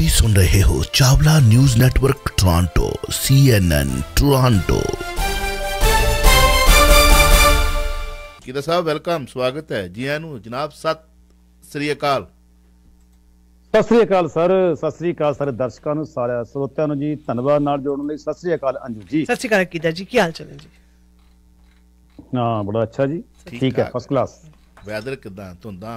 से सुन रहे हो Chawla news network Toronto CNN Toronto. किदा साहब वेलकम, स्वागत है जी। आनु जनाब, सत श्री अकाल। सत श्री अकाल सर, सत श्री अकाल सारे दर्शकों नु, सारे श्रोतां नु जी, धन्नवाद नाल जोड़न लई सत श्री अकाल। अंजू जी सत श्री अकाल। किदा जी की हाल चाल है जी? हां बड़ा अच्छा जी, ठीक है, फर्स्ट क्लास। वैदर किदा? धुंदा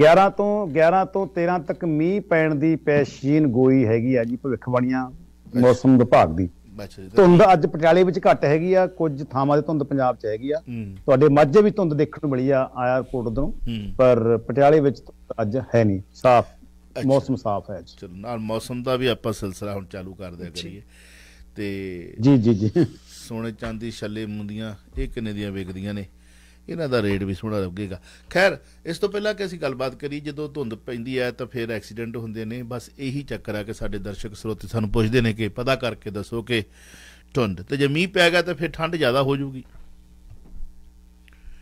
11 ਤੋਂ 13 तक ਮੀਂਹ ਪੈਣ ਦੀ ਪੈਸ਼ੀਨ ਗੋਈ ਹੈਗੀ ਆ ਜੀ ਭਵਿੱਖਬਾਣੀਆਂ ਮੌਸਮ ਵਿਭਾਗ ਦੀ। ਧੁੰਦ ਅੱਜ ਪਟਿਆਲੇ ਵਿੱਚ ਘੱਟ ਹੈਗੀ ਆ, ਕੁਝ ਥਾਵਾਂ ਤੇ ਧੁੰਦ ਪੰਜਾਬ 'ਚ ਹੈਗੀ ਆ। ਤੁਹਾਡੇ ਮਾਝੇ ਵੀ ਧੁੰਦ ਦੇਖਣ ਨੂੰ ਮਿਲੀ ਆ ਏਅਰਪੋਰਟ ਉਧਰੋਂ, ਪਰ ਪਟਿਆਲੇ ਵਿੱਚ ਅੱਜ ਹੈ ਨਹੀਂ, ਸਾਫ਼ ਮੌਸਮ ਸਾਫ਼ ਹੈ। ਚਲੋ ਨਾਲ ਮੌਸਮ ਦਾ ਵੀ ਆਪਾਂ ਸਿਲਸਿਲਾ ਹੁਣ ਚਾਲੂ ਕਰ ਦਿਆ ਕਰੀਏ। ਤੇ ਜੀ ਜੀ ਜੀ ਸੋਨੇ ਚਾਂਦੀ ਛੱਲੇ ਮੁੰਦੀਆਂ ਇਹ ਕਿੰਨੇ ਦੀਆਂ ਵੇਚਦੀਆਂ ਨੇ, इन्हां दा रेट भी सोहना लगेगा। खैर इस तो पहला कि असीं गलबात करी, जदों धुंद पैंदी है तो फिर एक्सीडेंट हुंदे ने, बस यही चक्कर है कि साडे दर्शक स्रोते सानूं पुछदे ने कि पता करके दसो कि धुंद ते जे मींह पै गया तो फिर ठंड ज़्यादा हो जाऊगी,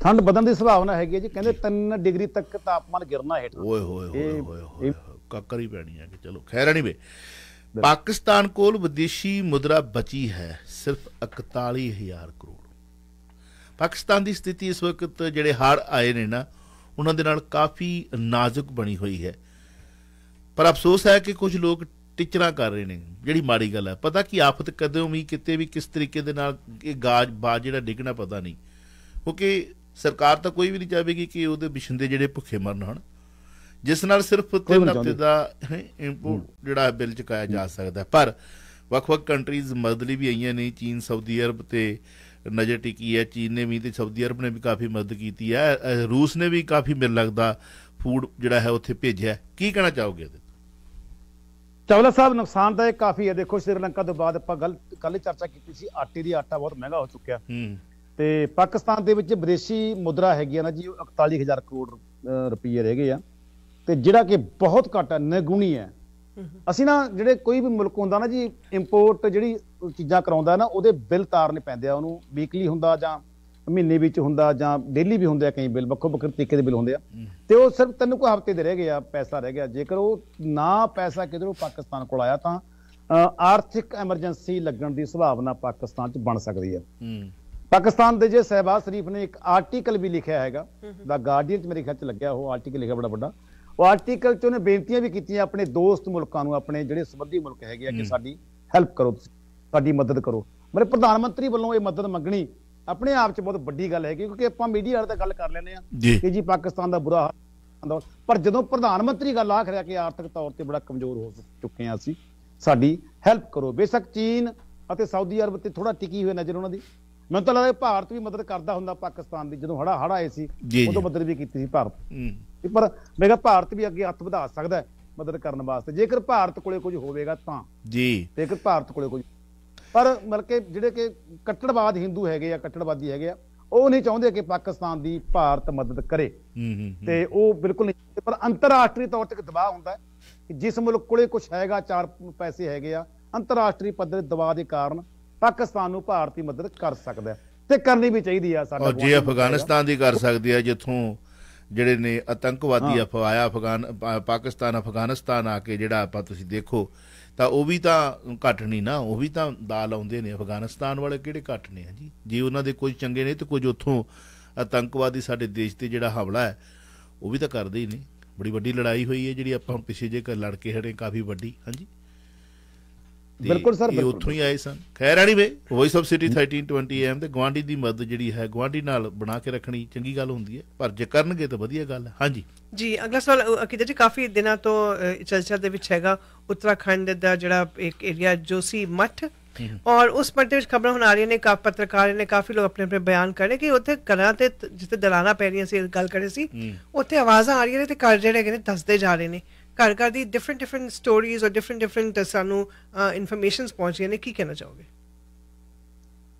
ठंड बदन की संभावना हैगी जी। कहते 3 डिग्री तक तापमान गिरना हेठ होए होए कक्कर ही पैनी है। चलो खैर नहीं वे, पाकिस्तान कोल विदेशी मुद्रा बची है सिर्फ 41,000 करोड़। पाकिस्तान की स्थिति इस वक्त जिहड़े हाड़ आए ने ना उन्हां दे नाल काफ़ी नाजुक बनी हुई है, पर अफसोस है कि कुछ लोग टिचरा कर रहे हैं, जिहड़ी माड़ी गल है। पता कि आफत कदों भी किते भी किस तरीके दे नाल गाज बाज जिहड़ा डिगना पता नहीं, क्योंकि सरकार तो कोई भी नहीं चाहेगी कि उहदे बिछंदे जिहड़े भुखे मरन हन, जिस नाल सिर्फ 3 हफ्ते का इंपोर्ट जिहड़ा बिल चुकाया जा सकता है। पर ਵੱਖ-ਵੱਖ कंट्रीज़ मदद ਲਈ भी आईयां ने, चीन सऊदी अरब ते नज़र टिकी है। चीन ने भी तो सऊदी अरब ने भी काफ़ी मदद की है, रूस ने भी काफ़ी मेरे लगता फूड जोड़ा है उत्थे भेजा है। की कहना चाहोगे चावला साहब? नुकसानदायक काफ़ी है। देखो श्रीलंका तो बाद कल चर्चा की, आटे की आटा बहुत महंगा हो चुका तो पाकिस्तान के विदेशी मुद्रा हैगी ना जी 41,000 करोड़ रुपये रह गए तो जोड़ा कि बहुत घट है, निगुणी है। असी ना जिहड़े कोई भी मुल्क हुंदा ना जी इंपोर्ट जिहड़ी चीज़ां कराउंदा ना उहदे बिल तारने पैंदे आ, उहनूं वीकली हुंदा जां महीने विच हुंदा जां डेली भी हुंदे आ, कई बिल ਵੱਖੋ ਵੱਖਰੇ ਤਰੀਕੇ ਦੇ ਬਿਲ ਹੁੰਦੇ ਆ ਤੇ ਉਹ ਸਿਰਫ 3 ਕੁ ਹਫ਼ਤੇ ਦੇ ਰਹਿ ਗਏ ਆ, ਪੈਸਾ ਰਹਿ ਗਿਆ। ਜੇਕਰ ਉਹ ਨਾ ਪੈਸਾ ਕਿਧਰੋਂ ਪਾਕਿਸਤਾਨ ਕੋਲ ਆਇਆ ਤਾਂ ਆਰਥਿਕ ਐਮਰਜੈਂਸੀ ਲੱਗਣ ਦੀ ਸੰਭਾਵਨਾ ਪਾਕਿਸਤਾਨ 'ਚ ਬਣ ਸਕਦੀ ਹੈ। ਪਾਕਿਸਤਾਨ ਦੇ ਜੇ ਸਹਿਬਾਜ਼ ਸ਼ਰੀਫ ਨੇ ਇੱਕ ਆਰਟੀਕਲ ਵੀ ਲਿਖਿਆ ਹੈਗਾ ਦਾ ਗਾਰਡੀਅਨ 'ਚ ਮੇਰੇ ਖਿਆਲ 'ਚ ਲੱਗਿਆ, ਉਹ ਆਰਟੀਕਲ ਲਿਖਿਆ ਬੜਾ ਵੱਡਾ। ਉਹ ਆਰਟੀਕਲ 'ਚ ਉਹਨੇ ਬੇਨਤੀਆਂ ਵੀ ਕੀਤੀਆਂ ਆਪਣੇ ਦੋਸਤ ਮੁਲਕਾਂ ਨੂੰ, ਆਪਣੇ ਜਿਹੜੇ ਸੰਬੰਧੀ ਮੁਲਕ ਹੈਗੇ ਆ ਕਿ ਸਾਡੀ ਹੈਲਪ ਕਰੋ, ਤੁਸੀਂ ਸਾਡੀ ਮਦਦ ਕਰੋ। ਮਤਲਬ ਪ੍ਰਧਾਨ ਮੰਤਰੀ ਵੱਲੋਂ ਇਹ ਮਦਦ ਮੰਗਣੀ ਆਪਣੇ ਆਪ 'ਚ ਬਹੁਤ ਵੱਡੀ ਗੱਲ ਹੈਗੀ, ਕਿਉਂਕਿ ਆਪਾਂ ਮੀਡੀਆ ਵਾਲੇ ਤਾਂ ਗੱਲ ਕਰ ਲੈਂਦੇ ਆ ਕਿ ਜੀ ਪਾਕਿਸਤਾਨ ਦਾ ਬੁਰਾ ਹਾਲ, ਪਰ ਜਦੋਂ ਪ੍ਰਧਾਨ ਮੰਤਰੀ ਗੱਲ ਆਖ ਰਿਹਾ ਕਿ ਆਰਥਿਕ ਤੌਰ ਤੇ ਬੜਾ ਕਮਜ਼ੋਰ ਹੋ ਚੁੱਕੇ ਆ ਅਸੀਂ, ਸਾਡੀ ਹੈਲਪ ਕਰੋ। ਬੇਸ਼ੱਕ ਚੀਨ ਅਤੇ ਸਾਊਦੀ ਅਰਬ ਤੇ ਥੋੜਾ ਟਿਕੀ ਹੋਈ ਨਜ਼ਰ ਉਹਨਾਂ ਦੀ, ਮੈਨੂੰ ਤਾਂ ਲੱਗਦਾ ਭਾਰਤ ਵੀ ਮਦਦ ਕਰਦਾ ਹੁੰਦਾ ਪਾਕਿਸਤਾਨ ਦੀ। ਜਦੋਂ ਹੜਾ ਆਏ ਸੀ ਉਦੋਂ ਮਦਦ ਵੀ ਕੀਤੀ ਸੀ ਭਾਰਤ, ਪਰ ਮੈਂ ਕਿਹਾ ਭਾਰਤ ਵੀ ਅੱਗੇ ਹੱਥ ਵਧਾ ਸਕਦਾ ਮਦਦ ਕਰਨ ਵਾਸਤੇ ਜੇਕਰ ਭਾਰਤ ਕੋਲੇ ਕੁਝ ਹੋਵੇਗਾ ਤਾਂ ਜੀ। ਜੇਕਰ ਭਾਰਤ ਕੋਲੇ ਕੁਝ, ਪਰ ਬਲਕਿ ਜਿਹੜੇ ਕਿ ਕੱਟੜਵਾਦ ਹਿੰਦੂ ਹੈਗੇ ਆ, ਕੱਟੜਵਾਦੀ ਹੈਗੇ ਆ, ਉਹ ਨਹੀਂ ਚਾਹੁੰਦੇ ਕਿ ਪਾਕਿਸਤਾਨ ਦੀ ਭਾਰਤ ਮਦਦ ਕਰੇ ਤੇ ਉਹ ਬਿਲਕੁਲ ਨਹੀਂ। ਪਰ ਅੰਤਰਰਾਸ਼ਟਰੀ ਤੌਰ ਤੇ ਦਬਾਅ ਹੁੰਦਾ ਕਿ ਜਿਸ ਮੁਲਕ ਕੋਲੇ ਕੁਝ ਹੈਗਾ, 4 ਪੈਸੇ ਹੈਗੇ ਆ, ਅੰਤਰਰਾਸ਼ਟਰੀ ਪੱਧਰ ਦੇ ਦਬਾਅ ਦੇ ਕਾਰਨ ਪਾਕਿਸਤਾਨ ਨੂੰ ਭਾਰਤ ਦੀ ਮਦਦ ਕਰ ਸਕਦਾ ਤੇ ਕਰਨੀ ਵੀ ਚਾਹੀਦੀ ਆ। ਸਾਡਾ ਜੇ ਅਫਗਾਨਿਸਤਾਨ ਦੀ ਕਰ ਸਕਦੀ ਆ, ਜਿੱਥੋਂ ਜਿਹੜੇ ਨੇ ਆਤੰਕਵਾਦੀ ਅਫਵਾਇਆ ਪਾਕਿਸਤਾਨ ਅਫਗਾਨਿਸਤਾਨ ਆ ਕੇ ਜਿਹੜਾ ਆਪਾਂ ਤੁਸੀਂ ਦੇਖੋ ਤਾਂ ਉਹ ਵੀ ਤਾਂ ਘੱਟ ਨਹੀਂ ਨਾ, ਉਹ ਵੀ ਤਾਂ ਦਾਲ ਆਉਂਦੇ ਨੇ ਅਫਗਾਨਿਸਤਾਨ ਵਾਲੇ, ਕਿਹੜੇ ਘੱਟ ਨੇ ਜੀ? ਜੇ ਉਹਨਾਂ ਦੇ ਕੁਝ ਚੰਗੇ ਨੇ ਤੇ ਕੁਝ ਉੱਥੋਂ ਆਤੰਕਵਾਦੀ ਸਾਡੇ ਦੇਸ਼ ਤੇ ਜਿਹੜਾ ਹਮਲਾ ਹੈ ਉਹ ਵੀ ਤਾਂ ਕਰਦੇ ਹੀ ਨੇ। ਬੜੀ ਵੱਡੀ ਲੜਾਈ ਹੋਈ ਹੈ ਜਿਹੜੀ ਆਪਾਂ ਪਿੱਛੇ ਜੇ ਲੜ ਕੇ ਹਟੇ, ਕਾਫੀ ਵੱਡੀ। ਹਾਂਜੀ ਬਿਲਕੁਲ ਸਰ, ਉੱਥੋਂ ਹੀ ਆਏ ਸਨ। ਖੈਰ anyway, voice of city 1320 AM ਤੇ ਗੁਆਂਢੀ ਦੀ ਮਦਦ ਜਿਹੜੀ ਹੈ ਗੁਆਂਢੀ ਨਾਲ ਬਣਾ ਕੇ ਰੱਖਣੀ ਚੰਗੀ ਗੱਲ ਹੁੰਦੀ ਹੈ, ਪਰ ਜੇ ਕਰਨਗੇ ਤਾਂ ਵਧੀਆ ਗੱਲ ਹੈ। ਹਾਂਜੀ ਜੀ, ਅਗਲਾ ਸਵਾਲ ਅਕੀਦਾ ਜੀ, ਕਾਫੀ ਦਿਨਾਂ ਤੋਂ ਚਰਚਾ ਦੇ ਵਿੱਚ ਹੈਗਾ ਉੱਤਰਾਖੰਡ ਦਾ ਜਿਹੜਾ ਇੱਕ ਏਰੀਆ ਜੋਸ਼ੀ ਮੱਠ, ਔਰ ਉਸ ਮੱਠ ਦੇ ਵਿੱਚ ਖਬਰਾਂ ਹੁਣ ਆ ਰਹੀਆਂ ਨੇ, ਪੱਤਰਕਾਰ ਨੇ ਕਾਫੀ ਲੋਕ ਆਪਣੇ ਆਪਣੇ ਬਿਆਨ ਕਰੇ ਕਿ ਉੱਥੇ ਘਰਾਂ ਤੇ ਜਿੱਥੇ ਦਲਾਨਾਂ ਪੈ ਰਹੀਆਂ ਸੀ, ਗੱਲ ਕਰੇ ਸੀ, ਉੱਥੇ ਆਵਾਜ਼ਾਂ ਆ ਰਹੀਆਂ ਨੇ ਤੇ ਘਰ ਜਿਹੜੇ ਹੈਗੇ ਨੇ ਦੱਸਦੇ ਜਾ ਰਹੇ ਨੇ, ਘਰ ਘਰ ਦੀ ਡਿਫਰੈਂਟ ਸਟੋਰੀਜ਼ ਔਰ ਡਿਫਰੈਂਟ ਸਾਨੂੰ ਇਨਫੋਰਮੇਸ਼ਨਸ ਪਹੁੰਚ ਰਹੀਆਂ ਨੇ। ਕੀ ਕਹਿਣਾ ਚਾਹੋਗੇ?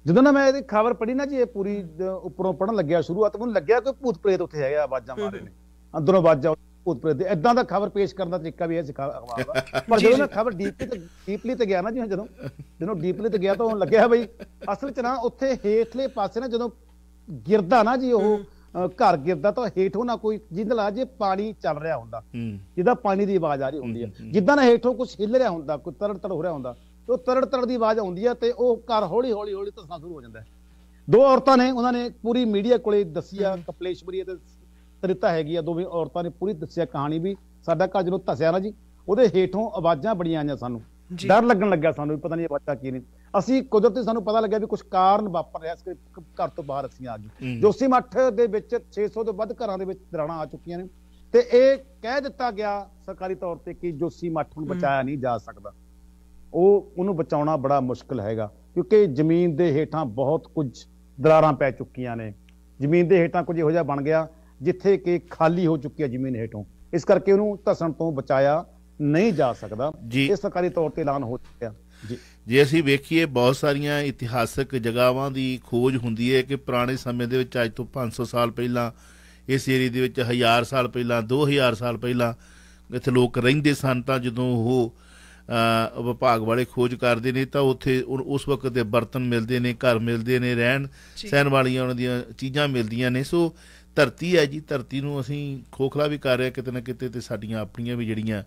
ਜਦੋਂ ਨਾ ਮੈਂ ਇਹਦੀ ਖਬਰ ਪੜ੍ਹੀ ਨਾ ਜੀ, ਇਹ ਪੂਰੀ ਉੱਪਰੋਂ ਪੜਨ ਲੱਗਿਆ, ਸ਼ੁਰੂਆਤ ਮੈਨੂੰ ਲੱਗਿਆ ਕਿ ਭੂਤ ਪ੍ਰੇਤ ਉੱਥੇ ਹੈਗਾ, ਆਵਾਜ਼ਾਂ ਮਾਰ ਰਹੇ ਨੇ ਅੰਦਰੋਂ, ਆਵਾਜ਼ਾਂ ਭੂਤ ਪ੍ਰੇਤ ਦੇ। ਇਦਾਂ ਦਾ ਖਬਰ ਪੇਸ਼ ਕਰਨ ਦਾ ਤਰੀਕਾ ਵੀ ਇਹ ਸਿਖਾ ਅਖਬਾਰ। ਪਰ ਜਦੋਂ ਨਾ ਖਬਰ ਡੀਪਲੀ ਤੇ ਗਿਆ ਨਾ ਜੀ, ਜਦੋਂ ਡੀਪਲੀ ਤੇ ਗਿਆ ਤਾਂ ਲੱਗਿਆ ਬਈ ਅਸਲ ਚ ਨਾ ਉੱਥੇ ਹੇਠਲੇ ਪਾਸੇ ਨਾ ਜਦੋਂ ਗਿਰਦਾ ਨਾ ਜੀ ਉਹ घर गिरदा तो हेठों ना कोई जिंदल आ जे पानी चल रहा होंदा जिदा पानी दी आवाज आ रही होंदी है जिदा ना हेठों कुछ हिल रहा होंदा कोई तड़ तड़ हो रहा होंदा तो तड़ तड़ दी आवाज आउंदी है ते ओह घर हौली हौली हौली धसना शुरू हो जांदा है। दो औरतां ने उन्हां ने पूरी मीडिया कोले दस्सिया कपलेश्वरी ते तरिता हैगी दोवें औरतां ने पूरी दस्सिया कहानी भी साडा घर जदों धसिया ना जी ਉਹਦੇ ਹੇਠੋਂ ਆਵਾਜ਼ਾਂ ਬੜੀਆਂ ਆਈਆਂ ਸਾਨੂੰ ਡਰ ਲੱਗਣ ਲੱਗਾ ਸਾਨੂੰ ਪਤਾ ਨਹੀਂ ਆਵਾਜ਼ਾਂ ਕੀ ਨੇ ਅਸੀਂ ਕੁਦਰਤੀ ਸਾਨੂੰ ਪਤਾ ਲੱਗਿਆ ਵੀ ਕੁਝ ਕਾਰਨ ਵਾਪਰ ਰਿਹਾ ਸੀ ਘਰ ਤੋਂ ਬਾਹਰ ਅਸੀਂ ਆ ਗਏ। ਜੋਸ਼ੀ ਮੱਠ ਦੇ ਵਿੱਚ 600 ਤੋਂ ਵੱਧ ਘਰਾਂ ਦੇ ਵਿੱਚ ਦਰਾਣਾ ਆ ਚੁੱਕੀਆਂ ਨੇ ਤੇ ਇਹ ਕਹਿ ਦਿੱਤਾ ਗਿਆ ਸਰਕਾਰੀ ਤੌਰ ਤੇ ਕਿ ਜੋਸ਼ੀ ਮੱਠ ਨੂੰ ਬਚਾਇਆ ਨਹੀਂ ਜਾ ਸਕਦਾ। ਉਹ ਉਹਨੂੰ ਬਚਾਉਣਾ ਬੜਾ ਮੁਸ਼ਕਲ ਹੈਗਾ ਕਿਉਂਕਿ ਜ਼ਮੀਨ ਦੇ ਹੇਠਾਂ ਬਹੁਤ ਕੁਝ ਦਰਾਰਾਂ ਪੈ ਚੁੱਕੀਆਂ ਨੇ। ਜ਼ਮੀਨ ਦੇ ਹੇਠਾਂ ਕੁਝ ਇਹੋ ਜਿਹਾ ਬਣ ਗਿਆ ਜਿੱਥੇ ਕਿ ਖਾਲੀ ਹੋ ਚੁੱਕੀ ਹੈ ਜ਼ਮੀਨ ਹੇਠੋਂ ਇਸ ਕਰਕੇ ਉਹਨੂੰ ਧਸਣ ਤੋਂ ਬਚਾਇਆ नहीं जा सकता जी। इस सरकारी तौर पर ऐलान हो चुका जी जे असीं वेखीए बहुत सारिया इतिहासक जगहावां दी खोज हुंदी है कि पुराने समय दे विच अज तों 500 साल पहलां इस एरिए दे विच 1000 साल पहलां 2000 साल पहलां इत्थे लोक रहिंदे सन तां जदों ओह विभाग वाले खोज करदे ने तां उत्थे उस वक्त दे बर्तन मिलदे ने घर मिलदे ने रहण सहण वालियां उहनां दीयां चीज़ां मिलदियां ने। सो धरती है जी धरती नूं असीं खोखला भी कर रहे किते ना किते ते साडीआं अपणीआं भी जिहड़ीआं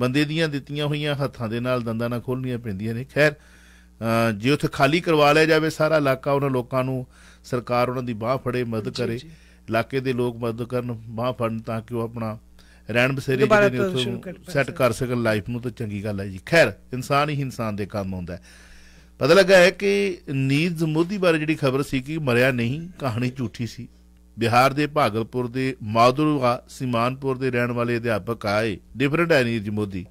बंदे दियां दित्तियां होईयां हत्थां दे नाल दंदां नाल खोलणीआं पैंदियां ने। खैर जे उत्थे खाली करवा लिया जाए सारा इलाका उन्हां लोकां नूं सरकार उन्हां दी बाह फड़े मदद करे इलाके दे लोक मदद करन बाह फड़न तां कि ओह अपना रहण बसेरे जिहड़े ने उत्थों सैट कर सकण लाइफ नूं तां चंगी गल है जी। खैर इंसान ही इंसान दे काम आउंदा है। पता लगा है कि नीरज मोदी बारे जिहड़ी खबर सी कि मरिया नहीं कहानी झूठी सी। बिहार के भागलपुर के माधुरा सीमानपुर के रहने वाले अध्यापक आए डिफरेंट है नीरज मोदी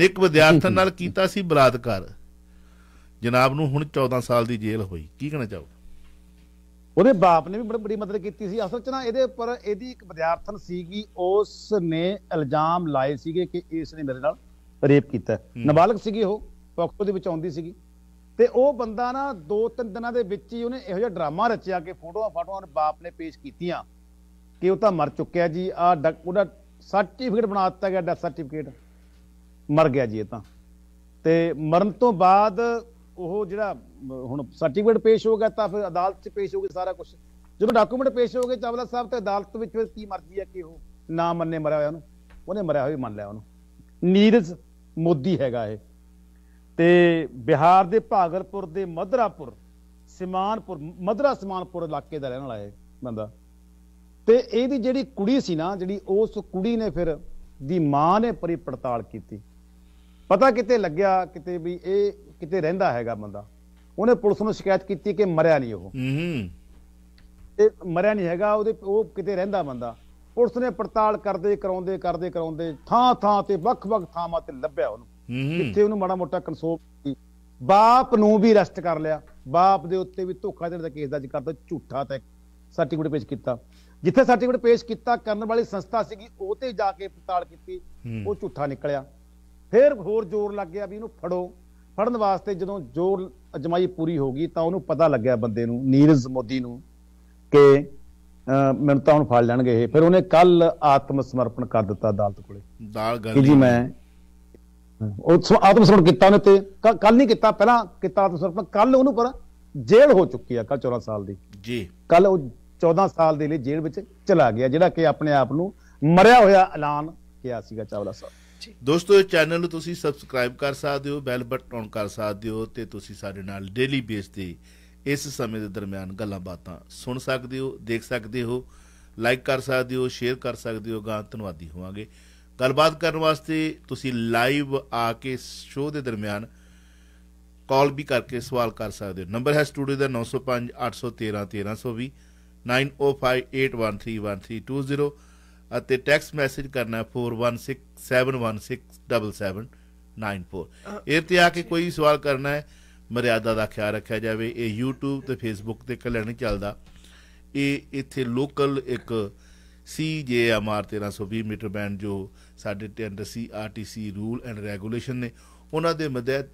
ने एक विद्यार्थन नाल कीता सी बलात्कार जनाब नूं हुण 14 साल की जेल हुई। की कहना चाहो उहदे बाप ने भी बड़ी बड़ी मदद की सी। असल च ना इहदे पर इहदी एक विद्यार्थन सीगी उसने इल्जाम लाए सीगे कि इसने मेरे नाल रेप कीता। नाबालग सीगी ओह पॉक्सो दे विच आउंदी सीगी ਤੇ ਉਹ ਬੰਦਾ ਨਾ 2-3 ਦਿਨਾਂ ਦੇ ਵਿੱਚ ਹੀ ਉਹਨੇ ਇਹੋ ਜਿਹਾ ਡਰਾਮਾ ਰਚਿਆ ਕਿ ਫੋਟੋਆਂ ਬਾਪ ਨੇ ਪੇਸ਼ ਕੀਤੀਆਂ ਕਿ ਉਹ ਤਾਂ ਮਰ ਚੁੱਕਿਆ ਜੀ। ਆ ਉਹਦਾ ਸਰਟੀਫਿਕੇਟ ਬਣਾ ਦਿੱਤਾ ਗਿਆ ਡੈਥ ਸਰਟੀਫਿਕੇਟ ਮਰ ਗਿਆ ਜੀ ਇਹ ਤਾਂ। ਤੇ ਮਰਨ ਤੋਂ ਬਾਅਦ ਉਹ ਜਿਹੜਾ ਹੁਣ ਸਰਟੀਫਿਕੇਟ ਪੇਸ਼ ਹੋ ਗਿਆ ਤਾਂ ਫਿਰ ਅਦਾਲਤ 'ਚ ਪੇਸ਼ ਹੋ ਗਿਆ ਸਾਰਾ ਕੁਝ। ਜਦੋਂ ਡਾਕੂਮੈਂਟ ਪੇਸ਼ ਹੋ ਗਏ ਚਾਵਲਾ ਸਾਹਿਬ ਤੇ ਅਦਾਲਤ ਵਿੱਚ ਕੀ ਮਰਜ਼ੀ ਹੈ ਕਿ ਉਹ ਨਾ ਮੰਨੇ ਮਰਿਆ ਹੋਇਆ ਉਹਨੂੰ ਉਹਨੇ ਮਰਿਆ ਹੋਇਆ ਮੰਨ ਲਿਆ ਉਹਨੂੰ। ਨੀਰਜ ਮੋਦੀ ਹੈਗਾ ਇਹ ਤੇ ਬਿਹਾਰ ਦੇ ਭਾਗਲਪੁਰ ਦੇ ਮਧਰਾ ਸੀਮਾਨਪੁਰ ਇਲਾਕੇ ਦਾ ਰਹਿਣ ਵਾਲਾ ਹੈ ਬੰਦਾ ਤੇ ਇਹਦੀ ਜਿਹੜੀ ਕੁੜੀ ਸੀ ਨਾ ਜਿਹੜੀ ਉਸ ਕੁੜੀ ਨੇ ਫਿਰ ਦੀ ਮਾਂ ਨੇ ਪਰੀ ਪੜਤਾਲ ਕੀਤੀ ਪਤਾ ਕਿਤੇ ਲੱਗਿਆ ਕਿਤੇ ਵੀ ਇਹ ਕਿਤੇ ਰਹਿੰਦਾ ਹੈਗਾ ਬੰਦਾ। ਉਹਨੇ ਪੁਲਿਸ ਨੂੰ ਸ਼ਿਕਾਇਤ ਕੀਤੀ ਕਿ ਮਰਿਆ ਨਹੀਂ ਉਹ ਤੇ ਮਰਿਆ ਨਹੀਂ ਹੈਗਾ ਉਹਦੇ ਉਹ ਕਿਤੇ ਰਹਿੰਦਾ ਬੰਦਾ। ਪੁਲਿਸ ਨੇ ਪੜਤਾਲ ਕਰਦੇ ਕਰਾਉਂਦੇ ਥਾਂ ਤੇ ਵੱਖ-ਵੱਖ ਥਾਵਾਂ ਤੇ ਲੱਭਿਆ ਉਹਨੂੰ ਜਿੱਥੇ ਉਹਨੂੰ ਮਾੜਾ ਮੋਟਾ ਕੰਸੋਪ ਬਾਪ ਨੂੰ ਵੀ ਅਰੈਸਟ ਕਰ ਲਿਆ। ਬਾਪ ਦੇ ਉੱਤੇ ਵੀ ਧੋਖਾਧੜੀ ਦਾ ਕੇਸ ਦਰਜ ਕਰਤਾ ਝੂਠਾ ਤੇ ਸਰਟੀਫਿਕੇਟ ਪੇਸ਼ ਕੀਤਾ। ਜਿੱਥੇ ਸਰਟੀਫਿਕੇਟ ਪੇਸ਼ ਕੀਤਾ ਕਰਨ ਵਾਲੀ ਸੰਸਥਾ ਸੀਗੀ ਉਹ ਤੇ ਜਾ ਕੇ ਪੜਤਾਲ ਕੀਤੀ ਉਹ ਝੂਠਾ ਨਿਕਲਿਆ। ਫਿਰ ਹੋਰ ਜ਼ੋਰ ਲੱਗ ਗਿਆ ਵੀ ਇਹਨੂੰ ਫੜਨ ਵਾਸਤੇ ਜਦੋਂ ਜ਼ੋਰ ਅਜਮਾਈ ਪੂਰੀ ਹੋ ਗਈ ਤਾਂ ਉਹਨੂੰ ਪਤਾ ਲੱਗਿਆ ਬੰਦੇ ਨੂੰ ਨੀਰਜ ਮੋਦੀ ਨੂੰ ਕਿ ਮੈਨੂੰ ਤਾਂ ਹੁਣ ਫੜ ਲੈਣਗੇ ਇਹ। ਫਿਰ ਉਹਨੇ ਕੱਲ ਆਤਮ ਸਮਰਪਣ ਕਰ ਦਿੱਤਾ ਅਦਾਲਤ ਕੋਲੇ ਜੀ ਮੈਂ आत्मसमर्पण किया उन्हें कल नहीं किया पहला किया आत्मसमर्पण कल उन्होंने पर जेल हो चुकी है कल 14 साल दी जी। कल 14 साल के लिए जेल विच चला गया जिहड़ा कि अपने आप नूं मरिया होया ऐलान किया सीगा चावला साहब। दोस्तों इस चैनल नूं तुसीं सबसक्राइब कर सकते हो बैल बटन ऑन कर सकते हो ते तुसीं साडे नाल डेली बेस ते इस समय दे दरम्यान गल्लां बातां सुन सकते हो देख सकते हो लाइक कर सकते हो शेयर कर सकते हो। गां धन्नवादी होवांगे गलबात करने वास्ते तुसी लाइव आके शो के दरम्यान कॉल भी करके सवाल कर सकते हो। नंबर है स्टूडियो का 905-813-1320 9058131320 टैक्स मैसेज करना 4167167794। ये आके कोई सवाल करना है मर्यादा का ख्याल रखा जाए। ये यूट्यूब तो फेसबुक पर कल नहीं चलता ये इत्थे लोकल एक CJMR 1320 मीटर बैंड जो साढ़े tender CRTC rule and regulation ने उन्होंने के मदद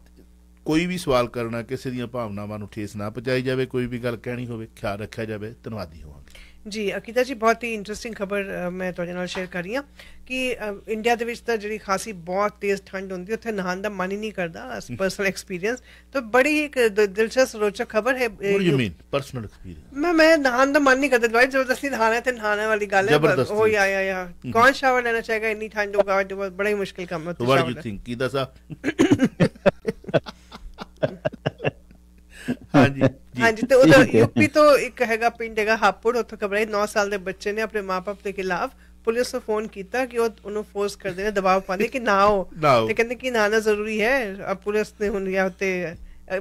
कोई भी सवाल करना किसी दीयां भावनावां नूं ठेस ना पहुँचाई जाए कोई भी गल कहनी होवे ख्याल रखा जाए। धन्नवादी होवांगे। जी अकीता जी बहुत ही इंटरेस्टिंग खबर मैं तुहाडे नाल शेयर कर रही हूँ कि इंडिया के विच तां जिहड़ी खासी बहुत तेज़ ठंड होंदी उत्थे नहाण दा मन ही नहीं करता। पर्सनल एक्सपीरियंस तो बड़ी ही एक दिलचस्प रोचक खबर है। मैं नहाण दा मन नहीं करता भाई, जबरदस्ती नहाना तो नहाने वाली गल है, हो या कौन शावर लेना चाहेगा, इतनी ठंड होगा बड़ा ही मुश्किल काम है। हाँ जी हाँ जी। तो यूपी तो एक हैगा पिंड हैगा हापुड़, उत्थों घबराए 9 साल दे बच्चे ने अपने माँ बाप के खिलाफ पुलिस नूं फोन किया कि उन्होंने फोर्स कर देने दबाव पाने कि नहाओ, तो कहते कि नहाना जरूरी है। अब पुलिस ने हुन या ते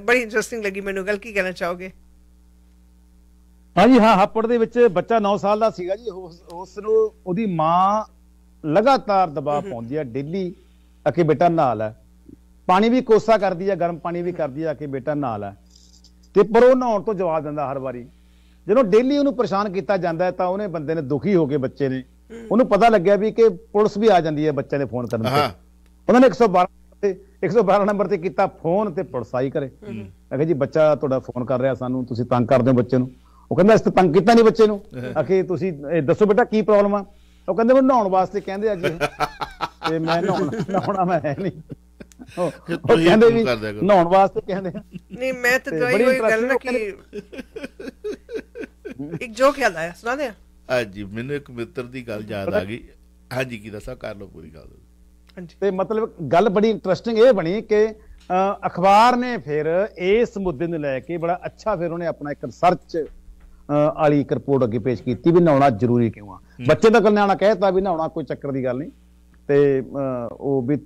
बड़ी इंटरेस्टिंग लगी मैनूं गल, की कहना चाहोगे? हाँ जी हाँ, हापुड़ दे विच बच्चा 9 साल दा सीगा जी, उस नूं ओदी माँ लगातार दबाव पाउंदी है डेली कि बेटा नहा लै, पानी भी कोसा करदी है, गर्म पानी भी करदी है कि बेटा नहा लै, तो पर वो नहाने तो जवाब दिंदा हर वारी। जो डेली उन्होंने परेशान किया जाता है तो उन्हें बंदे ने दुखी होकर बच्चे ने उन्होंने पता लग्या भी कि पुलिस भी आ जाती है बच्चे ने फोन करने पे, उन्होंने 112 नंबर से किया फोन तो पुलिस आई करे, आखिर जी बच्चा तुहाडा फोन कर रहा सानू, तुसीं तंग करदे हो बच्चे नूं। वो कहंदा इस तंग किया नहीं बच्चे नूं, आखिर तुसीं दसो बेटा की प्रॉब्लम आ, वो कहंदे मैं नहाउण वास्ते कहंदे अज मैं नहाउणा मैं है नहीं, अखबार ने फिर इस मुद्दे नूं लैके बड़ा अच्छा फिर उन्हें अपना एक रिसर्च वाली एक रिपोर्ट अगे पेश की भी नहाउणा जरूरी क्यों आ, बच्चे तक नहाउणा कहता भी नहाउणा कोई चक्कर की गल नहीं,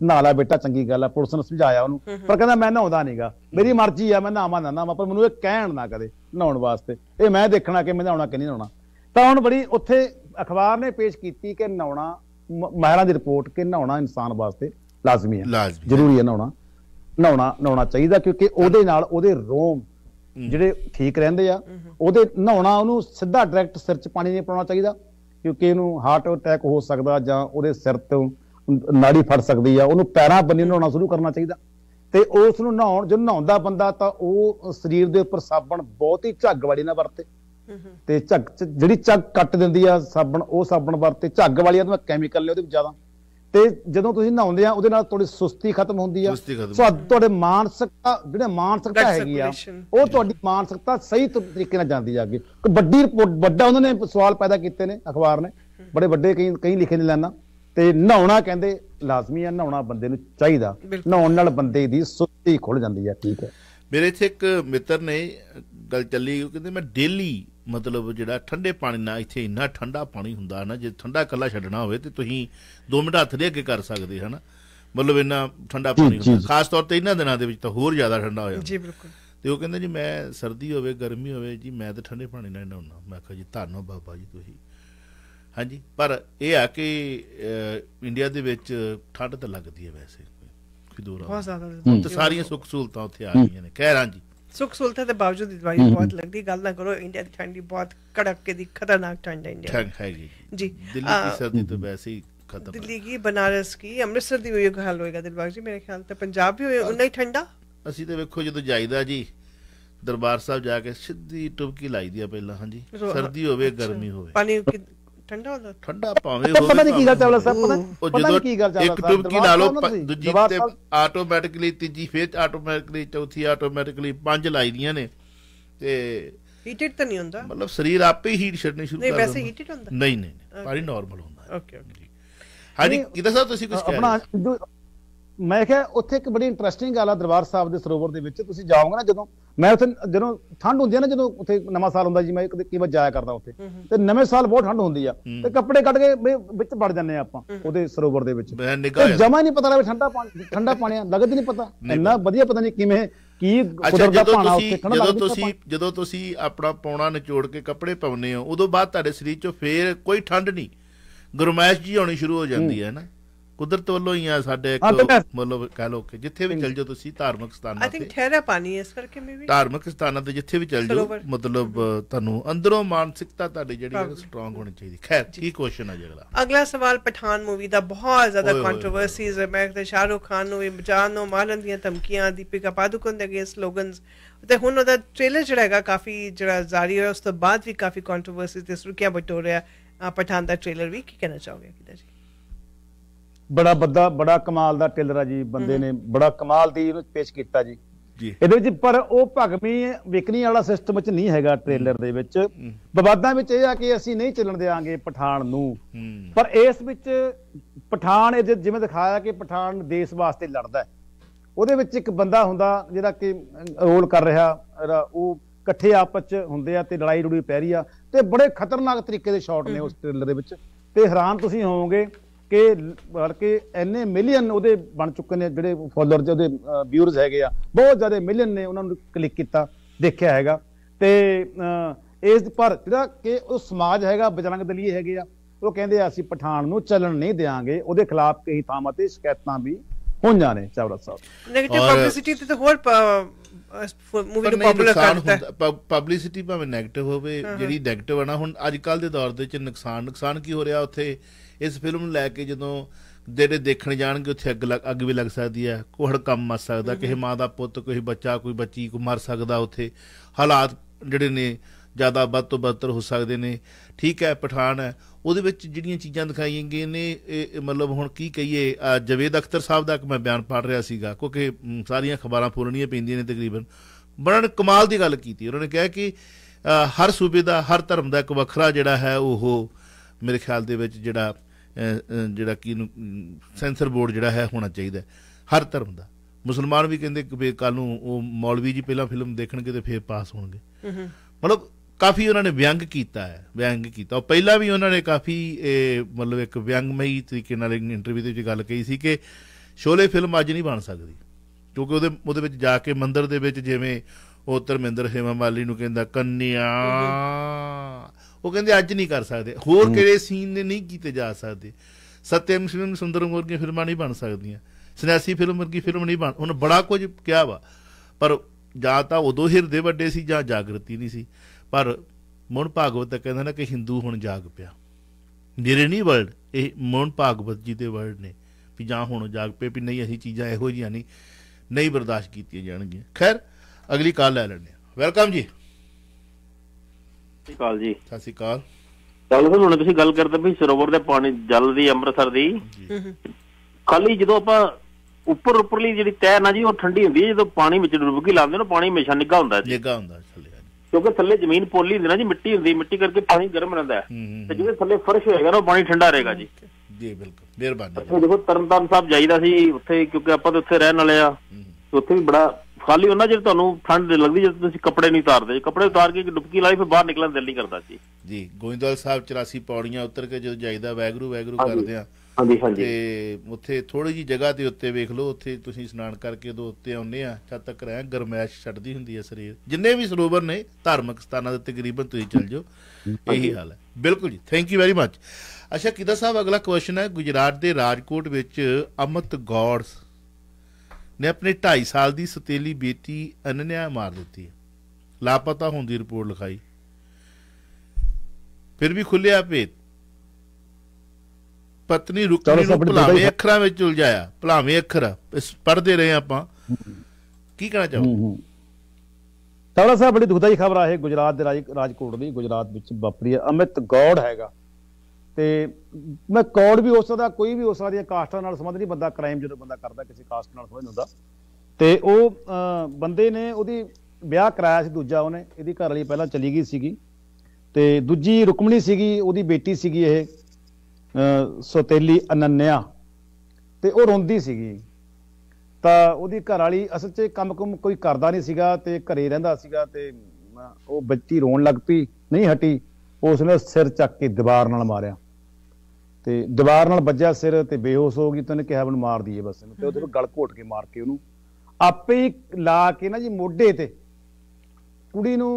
नहा ला बेटा चंगी गल है, पुलिस ने समझाया उन्होंने पर कहता मैं नहाता नहीं गा, मेरी मर्जी है मैं नहावा ना नहावा, पर मैं कहण ना कदे नहाउण वास्ते, ये मैं देखना कि मैं नहाउणा कि नहीं नहाउणा। तो हुण बड़ी उत्थे अखबार ने पेश की कि नहाउणा माहिरां दी रिपोर्ट कि नहाउणा इंसान वास्ते लाजमी है, जरूरी है नहाउणा नहाउणा नहाउणा चाहिए क्योंकि उहदे नाल उहदे रोम जिहड़े ठीक रहिंदे आ, उहदे नहाउणा उहनूं सीधा डायरैक्ट सिर च पानी नहीं पाउणा चाहिए क्योंकि इहनूं हार्ट अटैक हो सकदा जां उहदे सिर तों नाड़ी फट सकती है, उन्होंने पैरों बनी नहाना शुरू करना चाहिए। तो उस नहाउण जो नहाता बंदा तो वह शरीर के उपर साबण बहुत ही झग वाली ना वरते, तो झग जी झग कट दी है साबण, वो साबण वरते, झग वाली तो कैमिकल ने ज्यादा, तो जो तुम नहाते हो वो थोड़ी सुस्ती खत्म होती है, तो मानसिकता जो मानसिकता हैगी मानसिकता सही तरीके जाती है। अगे वड्डी रिपोर्ट वड्डा उन्होंने सवाल पैदा किए ने अखबार ने, बड़े वड्डे कई लिखे ने लाना, तो नहाउणा कहते लाजमी है, नहाउणा बंदे नूं चाहीदा, नहाउण नाल बंदे दी सुस्ती खुल जांदी है। ठीक है, मेरे इत्थे एक मित्र ने गल चली, कहते मैं डेली मतलब जिहड़ा ठंडे पानी ना, इत्थे इन्ना ठंडा पानी हुंदा ना, जे ठंडा कल्ला छड्डना होवे ते तुसीं 2 मिनट हत्थ दे अग्गे कर सकदे हो ना, मतलब इन्ना ठंडा पानी हुंदा, खास तौर ते इन्हां दिनां दे विच तां होर ज़्यादा ठंडा हो जांदा। ते ओह कहंदा जी मैं सर्दी होवे गर्मी होवे जी मैं तां ठंडे पानी नाल नहाउणा। मैं आखिया जी धन्न बाबा जी तुसीं। हाँ जी, पर यह आ कि इंडिया के ठंड तो लगती है वैसे तो सारिया सुख सहूलत उत्थे आ गई ने, कह रहा जी सुख सहूलत के बावजूद दवाई बहुत लगती। गल ना करो, इंडिया की ठंड बहुत कड़के दी खतरनाक ठंड है इंडिया है जी। दिल्ली की सर्दी तो वैसे ही खतरनाक, दिल्ली की बनारस की अमृतसर की भी हाल होएगा दिलबाग जी मेरे ख्याल तो, पंजाब भी उन्ना ही ठंडा। असि तो वेखो जो जाईदा जी दरबार साहब जाके सीधी टुबकी लाई दी पहला, हाँ जी सर्दी होवे गर्मी होवे पानी मैं क्या उसे एक बड़ी इंटरेस्टिंग गल है दरबार साहब के सरोवर के जाओगे ना, जो मैं जो ठंड होंदी है ना, जो नवा साल होंदा जी मैं कई बार जाया करता उसे, नवे साल बहुत ठंड होंदी है, ते कपड़े कट के वड़ जाने आपां उहदे सरोवर दे विच, जमा ही नहीं पता लगे ठंडा पानी लगदा नहीं पता, इन्ना वधिया पता नहीं किवें की कुदरत दा भाना उत्थे ठंडा लगदा। जदों तुसीं अपना पौणा निचोड़ के कपड़े पाउने हो, उदों बाद तुहाडे शरीर चों फेर कोई ठंड नहीं, गरमैश जी आउणी शुरू हो जांदी है ना। कुदरत वालों या साडे मतलब कह लो कि जिथे भी चल जाओ तुसी धार्मिक स्थानां ते आई थिंक ठहरा पानी इस करके में भी धार्मिक स्थानां ते जिथे भी चल जाओ मतलब ਤੁਹਾਨੂੰ ਅੰਦਰੋਂ ਮਾਨਸਿਕਤਾ ਤੁਹਾਡੀ ਜਿਹੜੀ ਹੈ ਸਟਰੋਂਗ ਹੋਣੀ ਚਾਹੀਦੀ। ਖੈਰ ਕੀ ਕੁਐਸਚਨ ਹੈ ਅਗਲਾ? ਅਗਲਾ ਸਵਾਲ ਪਠਾਨ ਮੂਵੀ ਦਾ ਬਹੁਤ ਜ਼ਿਆਦਾ ਕੰਟਰੋਵਰਸੀਜ਼ ਹੈ। ਮੈਂ ਤੇ ਸ਼ਾਹਰੁਖ ਖਾਨ ਨੂੰ ਵੀ ਬਚਾਉਣ ਨੂੰ ਮਾਰਨ ਦੀਆਂ ਧਮਕੀਆਂ ਦੀਪਿਕਾ ਪਾਦੂਕੋਨ ਦੇ ਅਗੇਂਸਟ ਸਲੋਗਨਸ ਤੇ ਹੁਣ ਉਹਦਾ ਟ੍ਰੇਲਰ ਜਿਹੜਾ ਹੈਗਾ ਕਾਫੀ ਜਿਹੜਾ ਜ਼ਾਰੀ ਹੋਇਆ ਉਸ ਤੋਂ ਬਾਅਦ ਵੀ ਕਾਫੀ ਕੰਟਰੋਵਰਸੀਜ਼ ਤੇ ਸੁਰਖੀਆਂ ਬਟੋਰ ਰਿਹਾ। ਪਠਾਨ ਦਾ ਟ੍ਰੇਲਰ ਵੀ ਕੀ ਕਹਿਣਾ ਚਾਹੋਗੇ ਕਿਦਾਂ ਜੀ? बड़ा बदा बड़ा कमाल दा टेलर है जी, बंदे ने बड़ा कमाल दी पेश कीता जी जी, पर वो भगमी विकनी वाला सिस्टम च नहीं है ट्रेलर दे विच। विवादां विच इह आ कि असीं नहीं चलन देवांगे पठान नूं, पर इस विच पठान जिवें दिखाया कि पठान देश वास्ते लड़दा है, उहदे विच इक बंदा हुंदा जिहड़ा कि रोल कर रहा वो इकट्ठे आपस च हुंदे आ ते लड़ाई लड़ूई पै रही आ ते बड़े खतरनाक तरीके दे शॉट ने उस ट्रेलर दे विच ते हैरान तुसीं होवोगे बल्कि इन्ने मिलियन उहदे बन चुके ने जिहड़े फॉलोअर्स उहदे व्यूअर्स हैगे आ, बहुत ज़्यादा मिलियन ने उन्हां नूं क्लिक कीता देखिया हैगा ते इस पर जिहड़ा कि उह समाज हैगा बजरंग दलीय हैगे आ वो कहंदे असीं पठान नूं चलन नहीं देवांगे, उहदे खिलाफ कई थावां ते शिकायतां भी होईयां ने। चावड़ा साहब नेगेटिव पब्लिसिटी ते होर मूवी ਨੂੰ ਪਬਲਿਕ ਕਰਦਾ ਪਬਲਿਸਿਟੀ ਭਾਵੇਂ ਨੈਗੇਟਿਵ ਹੋਵੇ ਜਿਹੜੀ ਨੈਗੇਟਿਵ ਆ ਨਾ ਹੁਣ ਅੱਜ ਕੱਲ ਦੇ ਦੌਰ ਦੇ ਵਿੱਚ ਨੁਕਸਾਨ ਕੀ ਹੋ ਰਿਹਾ ਉੱਥੇ इस फिल्म ਨੂੰ ਲੈ ਕੇ ਜਦੋਂ ਜਿਹੜੇ ਦੇਖਣ ਜਾਣਗੇ ਉੱਥੇ ਅੱਗ ਵੀ ਲੱਗ ਸਕਦੀ ਹੈ, ਕੋਹੜ ਕੰਮ ਮਰ ਸਕਦਾ, ਕਿਸੇ ਮਾਂ ਦਾ ਪੁੱਤ ਕੋਈ ਬੱਚਾ ਕੋਈ ਬੱਚੀ ਕੋਈ ਮਰ ਸਕਦਾ, ਉੱਥੇ ਹਾਲਾਤ ਜਿਹੜੇ ਨੇ ज़्यादा बद तो बदतर हो सकते हैं। ठीक है पठान है वो जोड़िया चीज़ा दिखाई गई ने मतलब हूँ की कहिए जवेद अख्तर साहब का एक मैं बयान पढ़ रहा सीगा क्योंकि सारिया खबरां फुलनिया पैंदियां ने तकरीबन बड़ा ने कमाल की गल की। उन्होंने कहा कि हर सूबे का हर धर्म का एक वखरा जोड़ा है वो मेरे ख्याल जोड़ा कि सेंसर बोर्ड जोड़ा है होना चाहिए हर धर्म का। मुसलमान भी कहें कल मौलवी जी पहला फिल्म देखणगे तो फिर पास होणगे, मतलब काफ़ी उन्होंने व्यंग किया है और पहला भी उन्होंने काफ़ी मतलब एक व्यंगमयी तरीके इंटरव्यू के गल कही कि शोले फिल्म अज नहीं बन सकती क्योंकि वो जाके मंदिर के जिमें वो धर्मेंद्र हेमा माली को कहता कन्या वो कहें अज नहीं कर सकते, होर कि सीन ने नहीं किए जा सकते, सत्यम शिवम सुंदरम वर्गी फिल्मां नहीं बन सकती, सन्यासी फिल्म वर्गी फिल्म नहीं बन, उन्हें बड़ा कुछ कहा वा पर ਜਾਂ ਤਾਂ ਉਦੋਂ ਹਿਰਦੇ ਵੱਡੇ ਸੀ ਜਾਂ ਜਾਗਰਤੀ ਨਹੀਂ ਸੀ। ਪਰ ਮੋਹਨ ਭਾਗਵਤ ਕਹਿੰਦਾ ਨਾ ਕਿ ਹਿੰਦੂ ਹੁਣ ਜਾਗ ਪਿਆ, ਮੇਰੇ ਨਹੀਂ ਵਰਡ ਇਹ ਮੋਹਨ ਭਾਗਵਤ ਜੀ ਦੇ ਵਰਡ ਨੇ ਵੀ ਜਾਂ ਹੁਣ ਜਾਗ ਪਏ ਵੀ ਨਹੀਂ ਅਸੀਂ ਚੀਜ਼ਾਂ ਇਹੋ ਜਿਹੀਆਂ ਨਹੀਂ ਬਰਦਾਸ਼ਤ ਕੀਤੀਆਂ ਜਾਣਗੀਆਂ। ਖੈਰ ਅਗਲੀ ਕਾਲ ਲੈ ਲੈਣੇ, ਵੈਲਕਮ ਜੀ। ਸਤਿ ਸ਼੍ਰੀ ਅਕਾਲ ਜੀ। ਸਤਿ ਸ਼੍ਰੀ ਅਕਾਲ। ਚਲੋ ਹੁਣ ਤੁਸੀਂ ਗੱਲ ਕਰਦੇ ਵੀ ਸਰੋਵਰ ਦੇ ਪਾਣੀ ਜਲ ਦੀ ਅੰਮ੍ਰਿਤਸਰ ਦੀ ਖਾਲੀ ਜਦੋਂ ਆਪਾਂ ਉੱਪਰ ਉੱਪਰਲੀ ਜਿਹੜੀ ਤੈਅ ਨਾ ਜੀ ਉਹ ਠੰਡੀ ਹੁੰਦੀ ਹੈ, ਜਦੋਂ ਪਾਣੀ ਵਿੱਚ ਡੁੱਬ ਕੇ ਲਾਉਂਦੇ ਨਾ ਪਾਣੀ ਹਮੇਸ਼ਾ ਨਿੱਘਾ ਹੁੰਦਾ ਜੀ, ਨਿੱਘਾ ਹੁੰਦਾ ਕਿਉਂਕਿ ਥੱਲੇ ਜ਼ਮੀਨ ਪੋਲੀ ਹੁੰਦੀ ਨਾ ਜੀ, ਮਿੱਟੀ ਹੁੰਦੀ, ਮਿੱਟੀ ਕਰਕੇ ਪਾਣੀ ਗਰਮ ਰਹਿੰਦਾ ਤੇ ਜਿਵੇਂ ਥੱਲੇ ਫਰਸ਼ ਹੋਏਗਾ ਨਾ ਉਹ ਪਾਣੀ ਠੰਡਾ ਰਹੇਗਾ ਜੀ। ਜੀ ਬਿਲਕੁਲ ਮਿਹਰਬਾਨੀ। ਦੇਖੋ ਤਰਨਤਾਰਨ ਸਾਹਿਬ ਜਾਈਦਾ ਸੀ ਉੱਥੇ ਕਿਉਂਕਿ ਆਪਾਂ ਤਾਂ ਉੱਥੇ ਰਹਿਣ ਵਾਲੇ ਆ, ਉੱਥੇ ਵੀ ਬੜਾ ਖਾਲੀ ਹੁੰਦਾ ਜੇ ਤੁਹਾਨੂੰ ਠੰਡ ਲੱਗਦੀ ਜਦੋਂ ਤੁਸੀਂ ਕੱਪੜੇ ਨਹੀਂ ਉਤਾਰਦੇ, ਕੱਪੜੇ ਉਤਾਰ ਕੇ ਡੁਬਕੀ ਲਾਈ ਫਿਰ ਬਾਹਰ ਨਿਕਲਣ ਦਿਲ ਨਹੀਂ ਕਰਦਾ ਸੀ ਜੀ। ਗੋਇੰਦਵਾਲ ਸਾਹਿਬ 84 ਪੌੜੀਆਂ ਉਤਰ ਕੇ ਜਦੋਂ ਜਾਈਦਾ ਵੈਗਰੂ ਵੈਗਰੂ ਕਰਦੇ ਆ ਉੱਥੇ ਥੋੜੀ ਜਿਹੀ ਜਗ੍ਹਾ ਦੇ ਉੱਤੇ ਵੇਖ ਲਓ ਉੱਥੇ ਤੁਸੀਂ ਇਸ਼ਨਾਨ ਕਰਕੇ ਉਦੋਂ ਉੱਤੇ ਆਉਂਦੇ ਆ ਛੱਤ ਤੱਕ ਰਹਿ ਗਰਮੈਸ਼ ਛੱਡਦੀ ਹੁੰਦੀ ਹੈ ਸਰੀਰ। ਜਿੰਨੇ ਵੀ ਸਰੋਵਰ ਨੇ ਧਾਰਮਿਕ ਸਥਾਨਾਂ ਦੇ ਤਕਰੀਬਨ ਤੁਸੀਂ ਚੱਲ ਜਾਓ ਇਹੀ ਹਾਲ ਹੈ। ਬਿਲਕੁਲ ਜੀ, ਥੈਂਕ ਯੂ ਵੈਰੀ ਮੱਚ। ਅੱਛਾ ਕਿਦਾ ਸਾਹਿਬ ਅਗਲਾ ਕੁਐਸਚਨ ਹੈ ਗੁਜਰਾਤ ਦੇ ਰਾਜਕੋਟ ਵਿੱਚ ਅਮਿਤ ਗੌੜ ਨੇ ਆਪਣੇ 2.5 ਸਾਲ ਦੀ ਸਤੇਲੀ ਬੇਟੀ ਅਨਨਿਆ ਮਾਰ ਦਿੱਤੀ, ਲਾਪਤਾ ਹੋਣ ਦੀ ਰਿਪੋਰਟ ਲਿਖਾਈ ਫਿਰ ਵੀ ਖੁੱਲਿਆ ਭੇਤ। पत्नी रुकनी नूं भलावें अखरां विच उलझाया, भलावें अखर पढ़दे रहे आपां की कहना चाहो तौड़ा साहब? बड़ी दुखदाई खबर है गुजरात दे राजकोट दी, गुजरात विच वापरी अमित गौड़ हैगा ते मैं कौड़ भी हो सकदा कोई भी हो सकदी कास्ट नाल संबंध नहीं, बंदा क्राइम जो बंदा करदा किसी कास्ट नाल होई हुंदा ते ओ बंदे ने ओदी ब्याह कराया सी दूजा, ओने इहदी घर वाली पहलां चली गई सीगी ते दूजी रुकमणी सीगी ओदी बेटी सीगी इह सौतेली अनन्या ते वो रोंदी सीगी तां उहदी घरवाली असल च कम कुम कोई करदा नहीं सीगा ते घरे रहिंदा सीगा ते वो बच्ची रोण लग पई नहीं हटी उसने सिर चक के दीवार नाल मारिया ते दीवार नाल वज्जिया सिर ते बेहोश हो गई ते उहने कहा मैनूं मार दईए बस ते उहदे गल घोट के मार के उहनूं आपे ही ला के ना जी मोढे ते कुड़ी नूं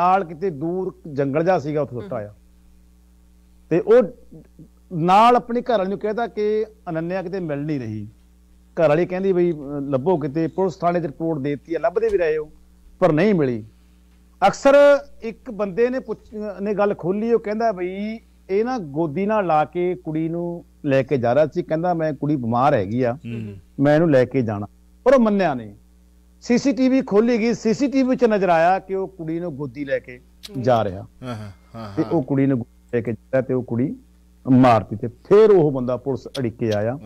नाल किते दूर जंगल जा सीगा उत्थे सुट आया ते नाल अपनी घर वाली कहता कि अनन्या कितने मिल नहीं रही। घर वाली कहती बई लभो कितने, पुलिस थाने रिपोर्ट देती है, लभदे भी रहे हो पर नहीं मिली। अक्सर एक बंदे ने गल खोली, वो कहता बई ਇਹ ਨਾ ਗੋਦੀ ਨਾਲ ਲਾ ਕੇ ਕੁੜੀ ਨੂੰ ਲੈ ਕੇ ਜਾ ਰਿਹਾ ਸੀ, ਕਹਿੰਦਾ ਮੈਂ ਕੁੜੀ ਬਿਮਾਰ ਹੈਗੀ ਆ, ਮੈਂ ਇਹਨੂੰ ਲੈ ਕੇ ਜਾਣਾ, ਪਰ ਉਹ ਮੰਨਿਆ ਨਹੀਂ। ਸੀਸੀਟੀਵੀ ਖੋਲੀ ਗਈ, ਸੀਸੀਟੀਵੀ ਵਿੱਚ ਨਜ਼ਰ ਆਇਆ ਕਿ ਉਹ ਕੁੜੀ ਨੂੰ ਗੋਦੀ ਲੈ ਕੇ ਜਾ ਰਿਹਾ, ਤੇ ਉਹ ਕੁੜੀ ਨੂੰ ਲੈ ਕੇ ਜਾ ਤੇ ਉਹ ਕੁੜੀ ਮਾਰਤੀ। ਤੇ ਫਿਰ ਉਹ ਬੰਦਾ ਪੁਲਿਸ ਅੜਿੱਕੇ ਆਇਆ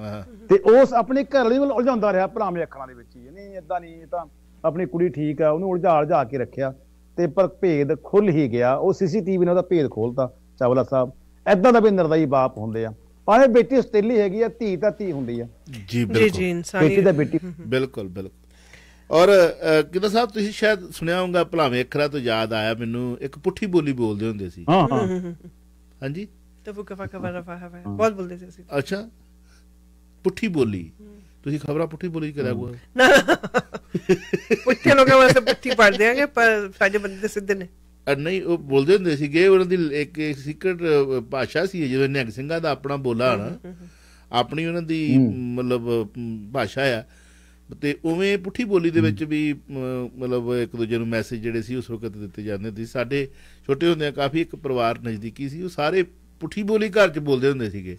ਤੇ ਉਸ ਆਪਣੇ ਘਰ ਵਾਲੀ ਨੂੰ ਉਲਝਾਉਂਦਾ ਰਿਹਾ ਭਰਾਵੇਂ ਅੱਖਾਂ ਦੇ ਵਿੱਚ ਹੀ, ਨਹੀਂ ਇਦਾਂ ਨਹੀਂ, ਇਹ ਤਾਂ ਆਪਣੀ ਕੁੜੀ ਠੀਕ ਆ, ਉਹਨੂੰ ਉਲਝਾ ਕੇ ਰੱਖਿਆ। ਤੇ ਪਰ ਭੇਦ ਖੁੱਲ ਹੀ ਗਿਆ, ਉਹ ਸੀਸੀਟੀਵੀ ਨੇ ਉਹਦਾ ਭੇਦ ਖੋਲਤਾ। ਚਾਵਲਾ ਸਾਹਿਬ ਇਦਾਂ ਦਾ ਵੀ ਨਿਰਦਈ ਬਾਪ ਹੁੰਦੇ ਆ, ਭਾਵੇਂ ਬੇਟੀ ਸਟੇਲੀ ਹੈਗੀ ਆ, ਧੀ ਤਾਂ ਧੀ ਹੁੰਦੀ ਆ। ਜੀ ਬਿਲਕੁਲ, ਬੇਟੀ ਤਾਂ ਬੇਟੀ, ਬਿਲਕੁਲ ਬਿਲਕੁਲ। ਔਰ ਕਿਦਾਂ ਸਾਹਿਬ ਤੁਸੀਂ ਸ਼ਾਇਦ ਸੁਣਿਆ ਹੋਊਗਾ, ਭਲਾਵੇਂ ਅੱਖਰਾਂ ਤੋਂ ਯਾਦ ਆਇਆ ਮੈਨੂੰ, ਇੱਕ ਪੁੱਠੀ ਬੋਲੀ ਬੋਲਦੇ ਹੁੰਦੇ ਸੀ। ਹਾਂ ਹਾਂ ਹਾਂਜੀ, ਤਫੁਕਾ ਫਕਾ ਵਰਫਾ ਹੈ ਬਹੁਤ ਬੋਲਦੇ ਸੀ ਅਸੀਂ। ਅੱਛਾ ਪੁੱਠੀ ਬੋਲੀ, ਤੁਸੀਂ ਖਬਰਾਂ ਪੁੱਠੀ ਬੋਲੀ ਕਰਿਆ ਹੋਊਗਾ? ਨਾ ਪੁੱਠੇ ਲੋਕਾਂ ਵਾਸਤੇ ਪੁੱਠੀ ਪੜ ਦਿਆਂਗੇ, ਪਰ ਸਾਡੇ ਬੰਦੇ ਸਿੱਧੇ ਨੇ। नहीं वो बोलते होंगे सीगे, उन्हां दी एक सीक्रेट भाषा सी, जिवें निहंग सिंघां दा अपना बोला ना, अपनी उन्हां दी मतलब भाषा आ, ते उवें पुठी बोली दे विच भी मतलब एक दूजे नूं मैसेज जिहड़े सी उस वक्त दित्ते जांदे सी। साडे छोटे हुंदियां काफ़ी एक परिवार नज़दीकी सी, उह सारे पुठी बोली घर च बोलते होंगे सीगे।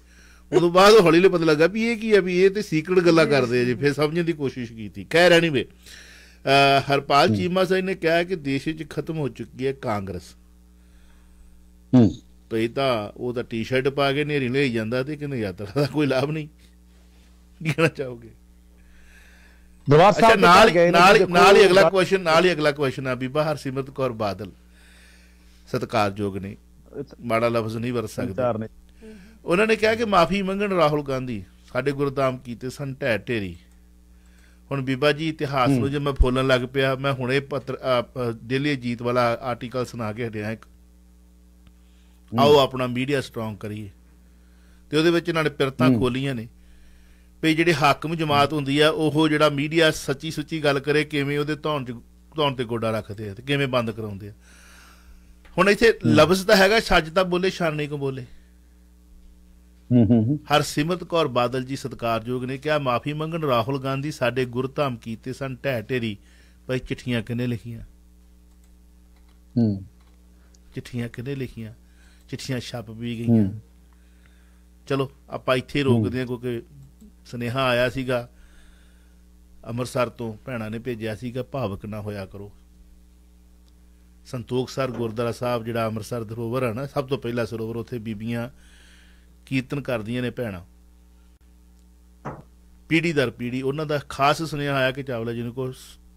उदों बाद हौली हौली पता लगा भी ये की है, भी ये ते सीक्रेट गल्लां करदे आ जी, फिर समझण दी कोशिश कीती। खैर एनीवे, हरपाल चीमा साहिब ने कहा कि देश खत्म हो चुकी है कांग्रेस। तो ये तो टी शर्ट पा के नेरी ले जाता, तो यात्रा का कोई लाभ नहीं। कहना चाहोगे? अच्छा, अगला क्वेश्चन आ, बीबा हरसिमरत कौर बादल सत्कारयोग ने, माड़ा लफ्ज नहीं वरत सकता, उन्होंने कहा कि माफी मंगण राहुल गांधी साडे गुरधाम कीते सन ढै ढेरी। हुण बीबा जी इतिहास में जो मैं फोलन लग पिया, मैं हुणे पत्र डेली अजीत वाला आर्टिकल सुना के हटिया। एक आओ अपना मीडिया स्ट्रोंग करिए, तो उहदे विच इन्हां ने पिरतां खोलियां ने भी जिहड़ी हाकम जमात हुंदी आ, ओह जिहड़ा मीडिया सच्ची सुच्ची गल करे, किवें उहदे धौन ते गोडा रखदे आ, किवें बंद कराउंदे आ। हुण इत्थे लफ्ज़ तां हैगा, सच तां बोले शारनी को बोले। हरसिमरत कौर बादल जी सत्कारयोग ने कहा, माफी मंगण राहुल गांधी साडे गुरधाम कीते सन ढै ढेरी। भाई चिट्ठियां किने लिखियां, चिट्ठियां किने लिखियां, चिट्ठियां छप भी गईयां। चलो आपां इत्थे रोकदे हां, क्योंकि सुनेहा आया सीगा अमृतसर तो, भैणां ने भेजिया सीगा, भावक ना होया करो। संतोखसर गुरुद्वारा साहब जिहड़ा अमृतसर धरोहर है ना, सब तो पहला सरोवर, उत्थे बीबियां कीर्तन कर दियां ने भैणां, पीढ़ी दर पीढ़ी। उन्हां दा खास सुनेहा आया कि चावला जी ने को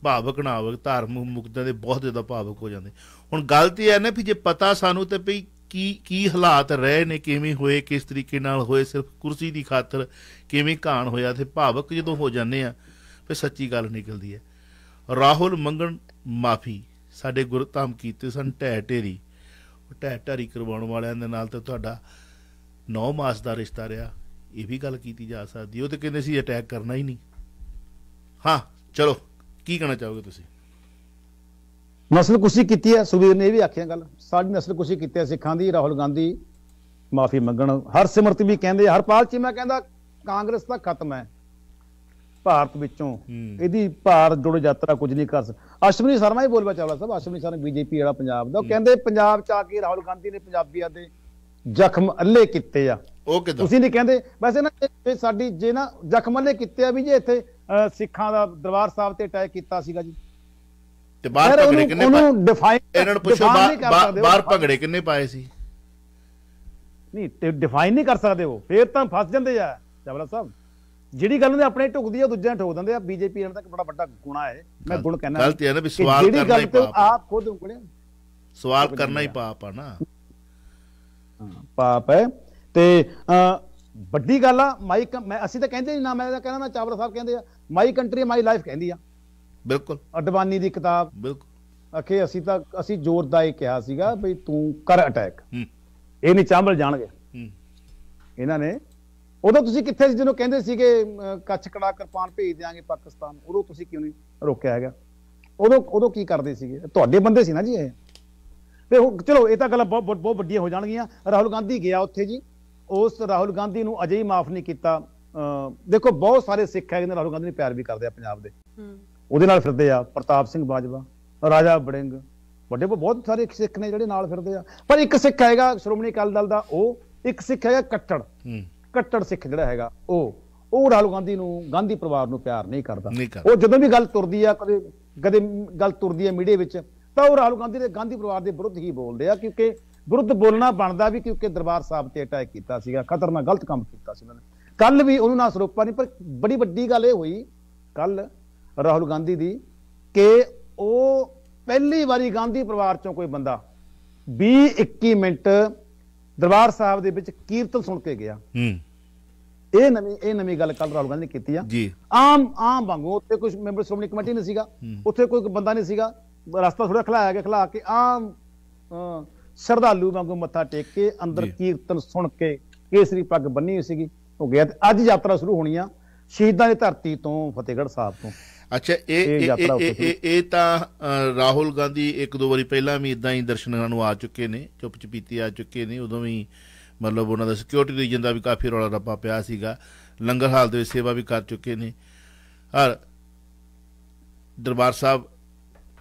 भावक ना आवक, धार्मिक मुद्दे दे बहुत ज़्यादा भावक हो जाते। हुण गल तां है ना भी जे पता सानू ते भी की हालात रहे ने, किवें होए, किस तरीके नाल होए, सिर्फ कुर्सी की खातर किवें घाण होया, ते भावक जदों हो जाने आ फिर सच्ची गल निकलदी है। राहुल मंगण माफ़ी साडे गुरधाम कीते सन ढै ढेरी। ढै ढेरी करवाउण वालियां दे नाल ते तुहाडा 9 मास का रिश्ता रहा, यह भी गल की जा सकती। वो तो कहते सी अटैक करना ही नहीं। हाँ चलो, की कहना चाहोगे तुसीं? नस्ल कुशी की है, सुबीर ने यह भी आखिया गल, सारी नस्ल कुशी की सिखां दी। राहुल गांधी माफी मंगण, हरसिमरत भी कहते, हरपाल चीमा कहता कांग्रेस का खत्म है भारत विचों, इहदी भारत जोड़ो यात्रा कुछ नहीं कर सकती। अश्विनी शर्मा ही बोलवा चावला साहब, अश्विनी शर्मा बीजेपी वाला पंजाब दा, कहते पंजाब च आके राहुल गांधी ने पंजाबियां दे ਜ਼ਖਮ ਅੱਲੇ ਕੀਤੇ ਆ। ਤੁਸੀਂ ਨਹੀਂ ਕਹਿੰਦੇ ਵੈਸੇ ਨਾ, ਸਾਡੀ ਜੇ ਨਾ ਜ਼ਖਮ ਅੱਲੇ ਕੀਤੇ ਆ ਵੀ ਜੇ ਇੱਥੇ ਸਿੱਖਾਂ ਦਾ ਦਰਬਾਰ ਸਾਹਿਬ ਤੇ ਅਟੈਕ ਕੀਤਾ ਸੀਗਾ ਜੀ, ਤੇ ਬਾਹਰ ਭੰਗੜੇ ਕਿੰਨੇ ਪਾਏ? ਇਹਨਾਂ ਨੂੰ ਪੁੱਛੋ ਬਾਹਰ ਭੰਗੜੇ ਕਿੰਨੇ ਪਾਏ ਸੀ? ਨਹੀਂ ਤੇ ਡਿਫਾਈਨ ਨਹੀਂ ਕਰ ਸਕਦੇ ਉਹ, ਫੇਰ ਤਾਂ ਫਸ ਜਾਂਦੇ ਆ ਚਾਵਲਾ ਸਾਹਿਬ। ਜਿਹੜੀ ਗੱਲ ਉਹਨੇ ਆਪਣੇ ਢੁਕਦੀ ਆ, ਦੂਜਿਆਂ ਠੋਕ ਦਿੰਦੇ ਆ। ਬੀਜੇਪੀ ਇਹਨਾਂ ਦਾ ਇੱਕ ਬੜਾ ਵੱਡਾ ਗੁਨਾਹ ਹੈ, ਮੈਂ ਗੁਣ ਕਹਿਣਾ ਗਲਤ ਹੈ ਨਾ ਵੀ ਸਵਾਲ ਕਰਨਾ ਹੀ ਪਾਪ, ਆਪ ਖੁਦ ਉਂਗਲੇ ਸਵਾਲ ਕਰਨਾ ਹੀ ਪਾਪ ਆ ਨਾ, पाप है। तो बड़ी गल आ, माई मैं असी तो कहते ना, मैं कहना ना चावला साहब कहते माई कंट्री माई लाइफ कहती है, बिल्कुल अडवानी की किताब, बिल्कुल आखे असी तो असी जोरदार ये कहा सीगा भी तू कर अटैक, ये नहीं चांबल जान गए इन्ह ने। उदों तुसीं कित्थे सी जदों कहते सीगे कच्छ कड़ा कृपान भेज देंगे पाकिस्तान, उदों तुसीं क्यों नहीं रोकिया हैगा? उदों की करदे सीगे? तुहाडे बंदे सी ना जी। चलो ये तो गल बहुत बहुत वड्डियां हो जाएगियां। राहुल गांधी गया उत्थे जी, उस राहुल गांधी नूं अजे ही माफ नहीं किया। देखो बहुत सारे सिख है राहुल गांधी प्यार भी करते हैं पंजाब दे, उहदे नाल फिरदे आ प्रताप सिंह बाजवा, राजा बड़िंग, वड्डे बहुत सारे सिख ने जिहड़े नाल फिरदे आ। पर एक सिख हैगा श्रोमणी अकाली दल दा, ओह एक सिख हैगा कट्टड़ सिख जिहड़ा हैगा ओह राहुल गांधी नूं गांधी परिवार नूं प्यार नहीं करदा। ओह जदों भी गल तुरदी आ कदे कदे गल तुरदी है मीडिया विच तां ओह राहुल गांधी ते गांधी परिवार दे विरुद्ध ही बोलदे आ, क्योंकि विरुद्ध बोलना बनदा भी, क्योंकि दरबार साहब ते अटैक कीता सीगा, खतरनाक गलत काम कीता सी उन्होंने। कल भी उन्होंने ना सरोपा नहीं, पर बड़ी वड्डी गल हुई कल राहुल गांधी दी कि वो पहली बारी गांधी परिवार चों कोई बंदा 20-21 मिनट दरबार साहब दे विच कीर्तन सुन के गया। ਇਹ ਨਵੀਂ ਗੱਲ ਕੱਲ ਰਾਹੁਲ ਗਾਂਧੀ ਨੇ ਕੀਤੀ ਆ। ਆਮ ਵਾਂਗੂ ਉੱਥੇ ਕੁਝ ਮੈਂਬਰ ਸ਼੍ਰੋਮਣੀ ਕਮੇਟੀ ਨਹੀਂ ਸੀਗਾ, ਉੱਥੇ ਕੋਈ ਬੰਦਾ ਨਹੀਂ ਸੀਗਾ, ਰਸਤਾ ਥੋੜਾ ਖਲਾਇਆ ਗਿਆ, ਖਲਾ ਕੇ ਆਮ ਸ਼ਰਧਾਲੂ ਵਾਂਗੂ ਮੱਥਾ ਟੇਕ ਕੇ ਅੰਦਰ ਕੀਰਤਨ ਸੁਣ ਕੇ ਕੇਸਰੀ ਪੱਗ ਬੰਨੀ ਹੋਈ ਸੀਗੀ ਉਹ ਗਿਆ। ਤੇ ਅੱਜ ਯਾਤਰਾ ਸ਼ੁਰੂ ਹੋਣੀ ਆ ਸ਼ਹੀਦਾਂ ਦੀ ਧਰਤੀ ਤੋਂ ਫਤਿਹਗੜ੍ਹ ਸਾਹਿਬ ਤੋਂ। ਅੱਛਾ ਇਹ ਤਾਂ ਰਾਹੁਲ ਗਾਂਧੀ ਇੱਕ ਦੋ ਵਾਰੀ ਪਹਿਲਾਂ ਵੀ ਇਦਾਂ ਹੀ ਦਰਸ਼ਨਾਂ ਨੂੰ ਆ ਚੁੱਕੇ ਨੇ, ਚੁੱਪ ਚਪੀਤੇ ਆ ਚੁੱਕੇ ਨੇ। ਉਦੋਂ ਵੀ मतलब उन्होंने सिक्योरिटी रीजन का भी काफ़ी रौला रप्पा पिया सीगा, लंगर हाल दे सेवा भी कर चुके ने। और दरबार साहब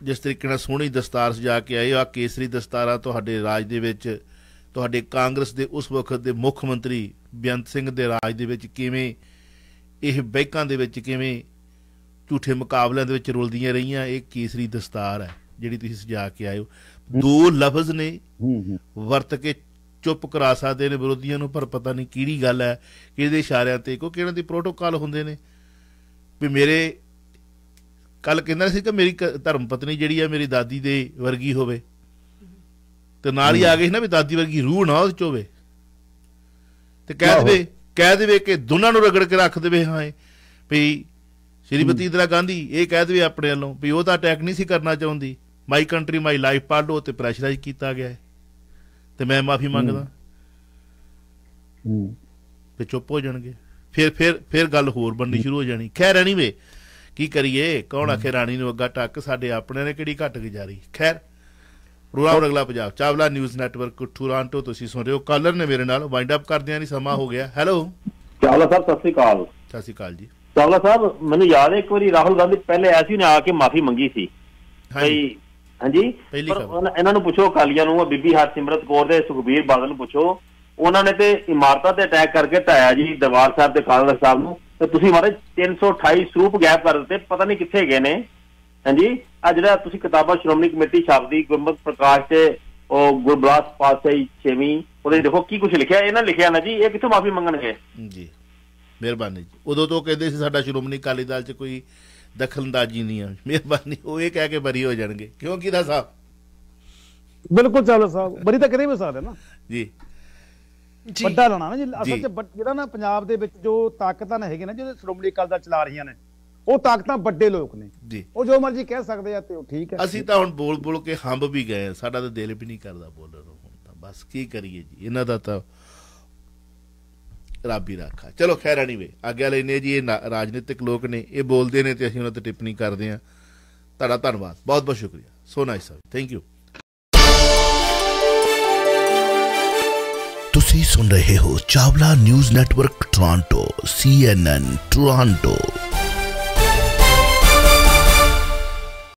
जिस तरीके नाल सोहनी दस्तार सजा के आए, आ केसरी दस्तारा तुहाडे राज दे विच तुहाडे कांग्रेस दे उस वक्त दे मुख्यमंत्री बेअंत सिंह दे राज दे विच किवें इह बैकां दे विच किवें झूठे मुकाबलिਆਂ ਦੇ ਵਿੱਚ ਰੁਲਦੀਆਂ ਰਹੀਆਂ। ਇਹ केसरी दस्तार है ਜਿਹੜੀ ਤੁਸੀਂ ਸਜਾ ਕੇ ਆਏ हो। दो लफज ने वरत के चुप करा सकते हैं विरोधियों को, पर पता नहीं किहड़ी गल है कि इशारियां ते क्योंकि इन्हां दे प्रोटोकॉल हुंदे ने भी। मेरे कल कहना सी कि मेरी धर्म पत्नी जिहड़ी है मेरी दादी दे वर्गी होवे, ते नाल ही आ गई ना भी दादी वर्गी रूह ना उस होवे, ते कह देवे कि दोनों नूं रगड़ के रख देवे। हाँ भी श्रीमती इंदिरा गांधी ये कह देवे अपने वालों भी वो तां अटैक नहीं सी करना चाहुंदी, माई कंट्री माई लाइफ पालो ते प्रैशराइज कीता गया है ते मैं माफी मंगदा, ते चुप हो जाएंगे। फिर गल होर बननी शुरू हो जानी। खैर एनीवे की करिए, कौन आखे राणी नूं अग्गा टक, साडे अपने ने किहड़ी घट गुजारी। खैर प्रोग्राम अगला Punjab Chawla news network Toronto तुसीं सुण रहे हो। कॉलर ने मेरे नाल वाइंड अप करदियां नहीं समा हो गया। हैलो चावला साहब सत श्री अकाल। सत श्री अकाल जी। चावला साहब मैनूं याद है एक बार राहुल गांधी पहले ऐसी ने आके माफी मंगी सी। हाँ जी इन्हों पुछो अकालियां नूं, बीबी हरसिमरत कौर ते सुखबीर बादल नूं पुछो, उन्होंने ते इमारतां ते अटैक करके ढाया जी दरबार साहब ते कांगड़ा साहब नूं। ते तुसीं महाराज 328 सरूप गायब कर दित्ते, पता नहीं कित्थे गए ने। हाँ जी आ जिहड़ा तुसीं किताबां श्रोमणी कमेटी छापदी गुरमत प्रकाश ते गुरबाज पातशाही 6वीं, उहदे देखो की कुछ लिखिया, इन्हां लिखिया ना जी, ये कित्थों माफी मंगणगे जी। मेहरबानी जी। उदों तो कहंदे सी साडा श्रोमणी अकाली दल च कोई दखलअंदाजी नहीं है, मेहरबानी वो ये कह के बरी हो जाएंगे। क्यों की साहब बिल्कुल चावला साहब बरी तो करें साहब है ना जी ਵੱਡਾ ਲਾਣਾ ਨਾ ਜੀ। ਅਸਲ ਚ ਜਿਹੜਾ ਨਾ ਪੰਜਾਬ ਦੇ ਵਿੱਚ ਜੋ ਤਾਕਤਾਂ ਨੇ ਹੈਗੇ ਨਾ ਜਿਹੜੇ ਸ਼੍ਰੋਮਣੀ ਅਕਾਲੀ ਦਲ ਚਲਾ ਰਹੀਆਂ ਨੇ ਉਹ ਤਾਕਤਾਂ ਵੱਡੇ ਲੋਕ ਨੇ ਜੀ, ਉਹ ਜੋ ਮਰਜ਼ੀ ਕਹਿ ਸਕਦੇ ਆ ਤੇ ਉਹ ਠੀਕ ਹੈ। ਅਸੀਂ ਤਾਂ ਹੁਣ ਬੋਲ ਕੇ ਹੰਬ ਵੀ ਗਏ, ਸਾਡਾ ਤਾਂ ਦਿਲ ਵੀ ਨਹੀਂ ਕਰਦਾ ਬੋਲਣ ਨੂੰ ਹੁਣ ਤਾਂ, ਬਸ ਕੀ ਕਰੀਏ ਜੀ, ਇਹਨਾਂ ਦਾ ਤਾਂ रब ही राखा। चलो खैर एनीवे आगे लेने जी, ये राजनीतिक लोग ने, ये बोलते हैं तो असं उन्होंने टिप्पणी करते हैं। तुहाडा धन्यवाद, बहुत बहुत शुक्रिया। सो नाइस साहब, थैंक यू। तुसी सुन रहे हो Chawla news network Toronto, CNN Toronto.